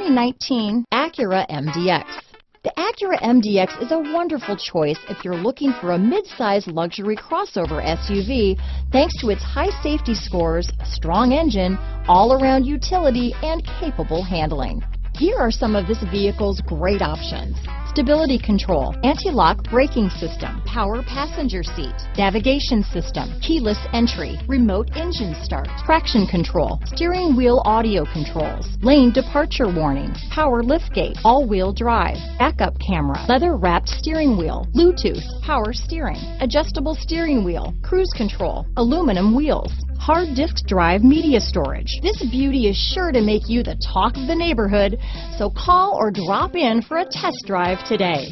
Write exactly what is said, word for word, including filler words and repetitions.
twenty nineteen Acura M D X. The Acura M D X is a wonderful choice if you're looking for a mid-size luxury crossover S U V thanks to its high safety scores, strong engine, all-around utility, and capable handling. Here are some of this vehicle's great options: stability control, anti-lock braking system, power passenger seat, navigation system, keyless entry, remote engine start, traction control, steering wheel audio controls, lane departure warning, power liftgate, all-wheel drive, backup camera, leather-wrapped steering wheel, Bluetooth, power steering, adjustable steering wheel, cruise control, aluminum wheels, hard disk drive media storage. This beauty is sure to make you the talk of the neighborhood, so call or drop in for a test drive today.